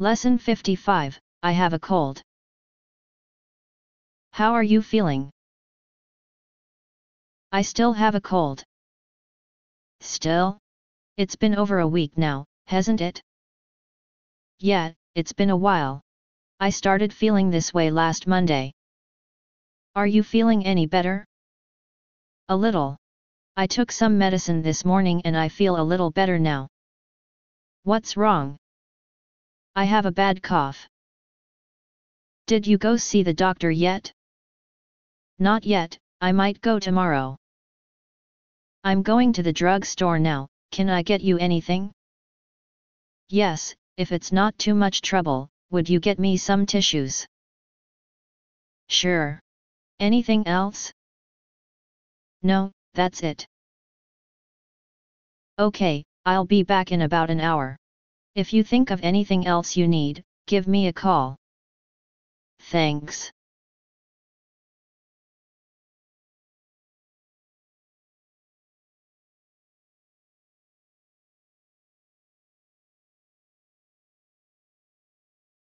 Lesson 55, I have a cold. How are you feeling? I still have a cold. Still? It's been over a week now, hasn't it? Yeah, it's been a while. I started feeling this way last Monday. Are you feeling any better? A little. I took some medicine this morning and I feel a little better now. What's wrong? I have a bad cough. Did you go see the doctor yet? Not yet, I might go tomorrow. I'm going to the drugstore now, can I get you anything? Yes, if it's not too much trouble, would you get me some tissues? Sure. Anything else? No, that's it. Okay, I'll be back in about an hour. If you think of anything else you need, give me a call. Thanks.